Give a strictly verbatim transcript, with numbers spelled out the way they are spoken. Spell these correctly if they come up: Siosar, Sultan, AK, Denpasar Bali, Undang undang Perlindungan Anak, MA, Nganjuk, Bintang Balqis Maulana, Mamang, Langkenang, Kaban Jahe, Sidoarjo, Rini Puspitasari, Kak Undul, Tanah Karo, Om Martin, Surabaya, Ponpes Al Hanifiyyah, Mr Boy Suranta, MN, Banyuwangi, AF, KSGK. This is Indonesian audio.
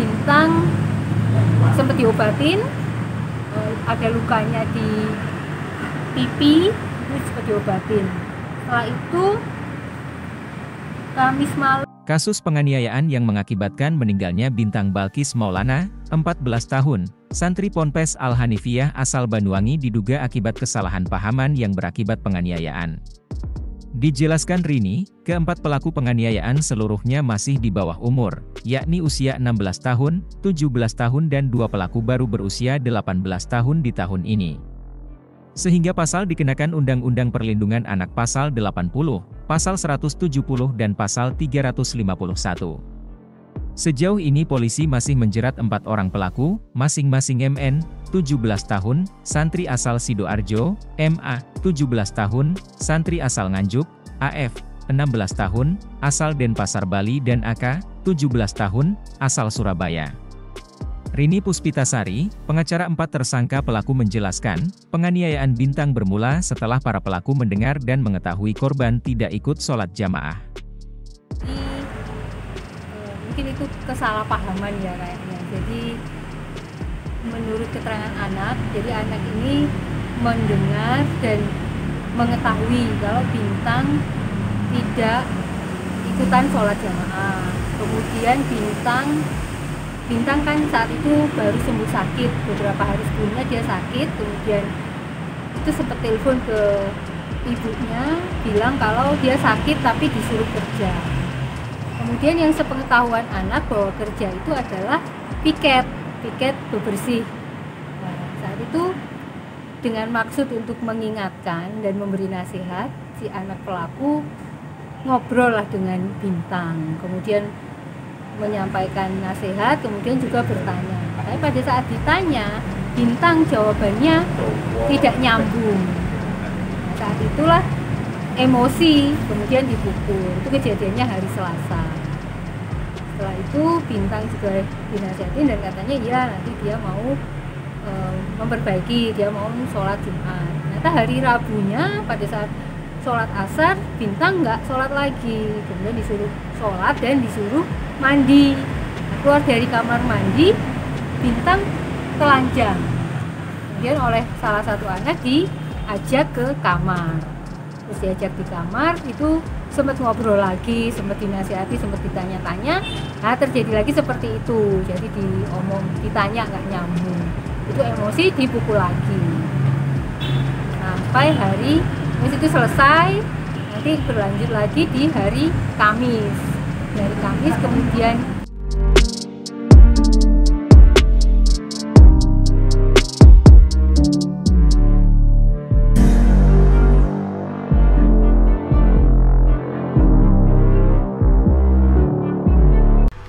Bintang sempat diobatin, ada lukanya di pipi, itu sempat diobatin. Setelah itu Kamis malam. Kasus penganiayaan yang mengakibatkan meninggalnya Bintang Balqis Maulana, empat belas tahun, santri Ponpes Al Hanifiyyah asal Banyuwangi diduga akibat kesalahan pahaman yang berakibat penganiayaan. Dijelaskan Rini, keempat pelaku penganiayaan seluruhnya masih di bawah umur, yakni usia enam belas tahun, tujuh belas tahun dan dua pelaku baru berusia delapan belas tahun di tahun ini. Sehingga pasal dikenakan Undang-Undang Perlindungan Anak Pasal delapan puluh. Pasal seratus tujuh puluh dan Pasal tiga ratus lima puluh satu. Sejauh ini polisi masih menjerat empat orang pelaku, masing-masing M N, tujuh belas tahun, santri asal Sidoarjo, M A, tujuh belas tahun, santri asal Nganjuk, A F, enam belas tahun, asal Denpasar Bali dan A K, tujuh belas tahun, asal Surabaya. Rini Puspitasari, pengacara empat tersangka pelaku menjelaskan, penganiayaan Bintang bermula setelah para pelaku mendengar dan mengetahui korban tidak ikut sholat jamaah. Mungkin itu kesalahpahaman ya kayaknya. Jadi menurut keterangan anak, jadi anak ini mendengar dan mengetahui kalau Bintang tidak ikutan sholat jamaah. Kemudian Bintang Bintang kan saat itu baru sembuh sakit, beberapa hari sebelumnya dia sakit, kemudian itu sempat telepon ke ibunya, bilang kalau dia sakit tapi disuruh kerja. Kemudian yang sepengetahuan anak bahwa kerja itu adalah piket, piket bebersih. Nah, saat itu dengan maksud untuk mengingatkan dan memberi nasihat, si anak pelaku ngobrol lah dengan Bintang, kemudian menyampaikan nasihat, kemudian juga bertanya. Tapi pada saat ditanya, Bintang jawabannya tidak nyambung. Nah, saat itulah emosi, kemudian dipukul. Itu kejadiannya hari Selasa. Setelah itu Bintang juga dinasihatin dan katanya ya nanti dia mau e, memperbaiki, dia mau sholat Jumat. Ternyata hari Rabunya pada saat sholat asar, Bintang nggak sholat lagi. Kemudian disuruh sholat dan disuruh mandi. Keluar dari kamar mandi, Bintang telanjang. Kemudian oleh salah satu anak diajak ke kamar. Terus diajak di kamar, itu sempat ngobrol lagi, sempat dinasihati, sempat ditanya-tanya. Nah, terjadi lagi seperti itu. Jadi diomong, ditanya nggak nyambung. Itu emosi, dipukul lagi. Sampai hari, itu selesai, nanti berlanjut lagi di hari Kamis. Dari Kamis kemudian